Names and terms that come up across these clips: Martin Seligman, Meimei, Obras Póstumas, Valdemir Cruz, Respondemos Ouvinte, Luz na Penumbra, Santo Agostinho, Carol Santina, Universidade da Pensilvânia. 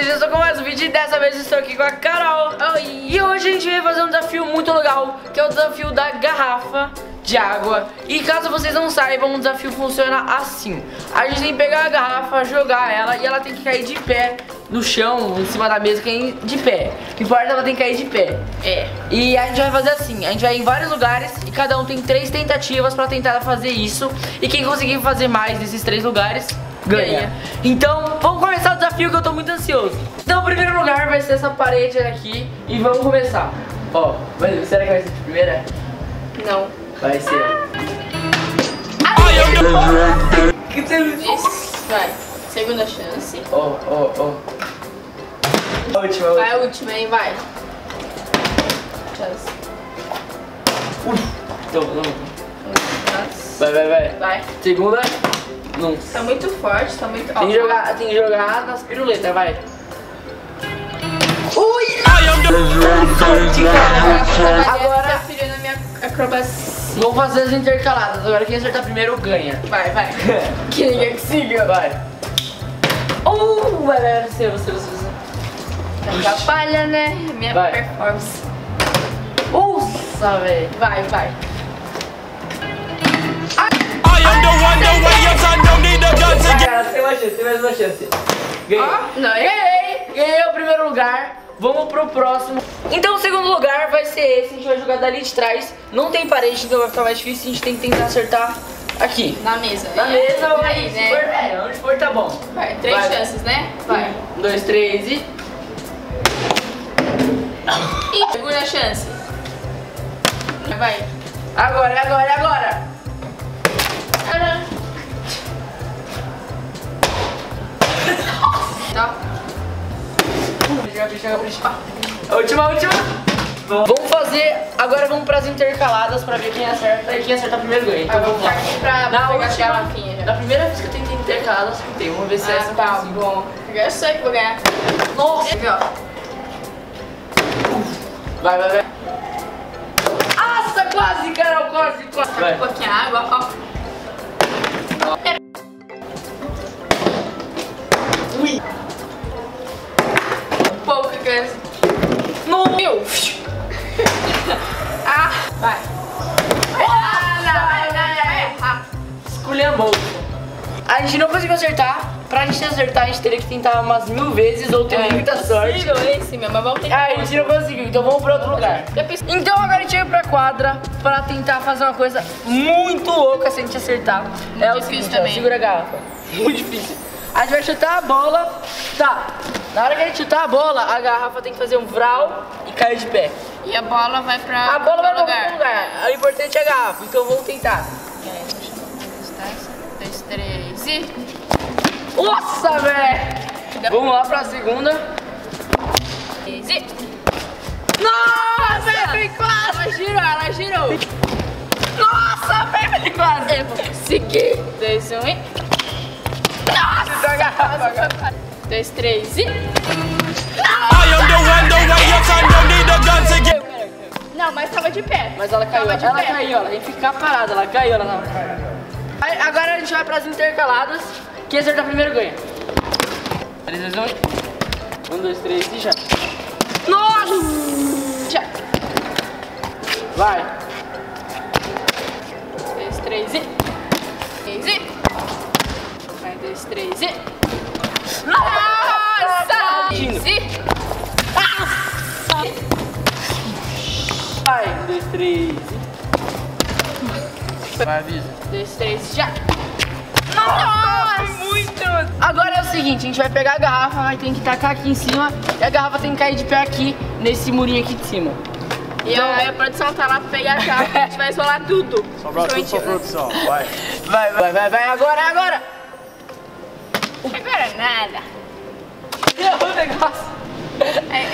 vocês, eu estou com mais um vídeo e dessa vez estou aqui com a Carol. E hoje a gente vai fazer um desafio muito legal, que é o desafio da garrafa de água. E caso vocês não saibam, o desafio funciona assim: a gente tem que pegar a garrafa, jogar ela e ela tem que cair de pé no chão, em cima da mesa, cair de pé. O que importa, ela tem que cair de pé. E a gente vai fazer assim, a gente vai em vários lugares e cada um tem 3 tentativas pra tentar fazer isso. E quem conseguir fazer mais nesses 3 lugares ganha. Então vamos começar o desafio, que eu tô muito ansioso. Então o primeiro lugar vai ser essa parede aqui. E vamos começar. Ó, mas será que vai ser de primeira? Não. Vai ser. Que delícia. Vai, segunda chance. A última. Vai a última, hein, vai. Chance. Então, não. Vai. Segunda. Não. Tá muito forte, tá muito... Tem que jogar, nas piruletas, vai. Ui! Agora a filha na minha acrobacia. Vou fazer as intercaladas, agora quem acertar primeiro ganha. Vai. Que ninguém consiga. Vai. Vai, você. Atrapalha, né? Minha performance. Nossa, velho. Vai. Tem mais uma chance. Ganhei. Ganhei o primeiro lugar. Vamos pro próximo. Então o segundo lugar vai ser esse. A gente vai jogar dali de trás. Não tem parede, então vai ficar mais difícil. A gente tem que tentar acertar aqui. Na mesa. Vai, né? Onde for tá bom. Vai, 3 chances, né? Vai. 1, 2, 3 e... Segunda chance. Vai. Agora. A última. Vamos fazer, agora vamos pras intercaladas pra ver quem acerta, e quem acerta primeiro ganha. Então vamos lá. Na primeira vez que eu tentei intercaladas, acertei. Vamos ver se essa tá consigo. Bom. Eu sei que vou ganhar. Nossa! Vai. Nossa, quase, Carol, quase. Vai. Um pouquinho a água, ó. No meu! Vai! Esculhambou! A gente não conseguiu acertar. Pra gente acertar, a gente teria que tentar umas 1000 vezes ou ter muita sorte. A gente não conseguiu, então vamos pra outro lugar. Então agora a gente veio pra quadra pra tentar fazer uma coisa muito louca se a gente acertar. Muito é o seguinte, ó, segura a garrafa. Muito difícil. A gente vai chutar a bola, tá? Na hora que a gente chutar a bola, a garrafa tem que fazer um vral e cair de pé. E a bola vai pra... A bola vai pra algum lugar. O importante é a garrafa, então vamos tentar. 1, 2, 3 e... Nossa, velho! Vamos lá pra segunda. Nossa, velho, quase! Ela girou. Nossa, velho, quase! Segui. 2, 1 e... Nossa! Garrafa. 2, 3 e... Não, mas tava de pé. Mas ela caiu, ela tem que ficar parada, ela caiu. Agora a gente vai pras intercaladas. Quem acertar primeiro ganha. 3, 2, 1. 1, 2, 3 e já. Nossa! Já. Vai. 2, 3 e... 3 e... Vai, 2, 3 e... Nossa! Vai, 1, 2, 3. Vai, avisa. 2, 3, já! Nossa! Muito! Agora é o seguinte, a gente vai pegar a garrafa, vai ter que tacar aqui em cima e a garrafa tem que cair de pé aqui, nesse murinho aqui de cima. E então, a produção tá lá pra pegar a garrafa, a gente vai isolar tudo. Sobrou tudo pra produção, vai. Vai, agora! Agora nada. Deu um negócio.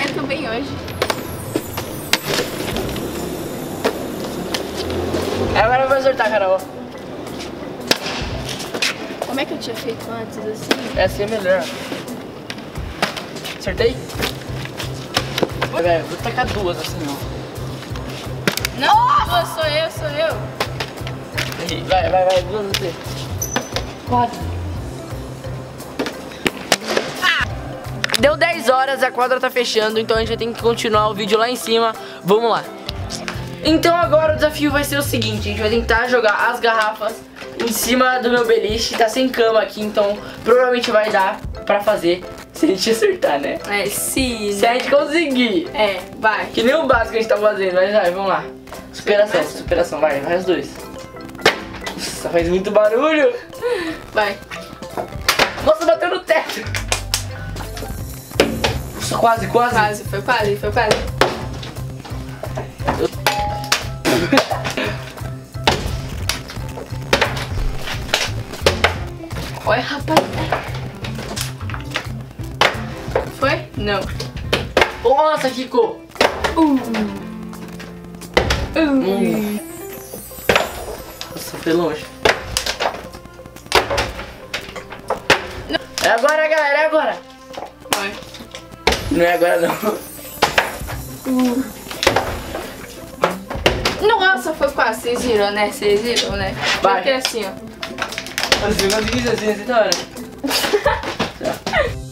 Eu tô bem hoje. Agora eu vou acertar, Carol. Como é que eu tinha feito antes assim? Essa é melhor. Acertei? Vou tacar 2 assim, ó. Não, sou eu. Vai, 2 assim. 4. Deu 10 horas, a quadra tá fechando, então a gente tem que continuar o vídeo lá em cima. Vamos lá. Então agora o desafio vai ser o seguinte: a gente vai tentar jogar as garrafas em cima do meu beliche. Tá sem cama aqui, então provavelmente vai dar pra fazer se a gente acertar, né? É, sim. Se a gente conseguir. É, vai. Que nem o básico a gente tá fazendo, mas vai, vamos lá. Superação, superação, vai, vai os dois. Nossa, faz muito barulho. Vai. Nossa, bateu no teto. Nossa, quase, quase. Quase, foi quase, foi quase. Olha, rapaz. Foi? Não. Nossa, Kiko. Nossa, foi longe. É agora, galera, é agora. Vai. Não é agora, não. Nossa, foi quase. Vocês viram, né? Vocês viram, né? Vai. Porque assim, ó. Nossa, eu consegui fazer assim, tá?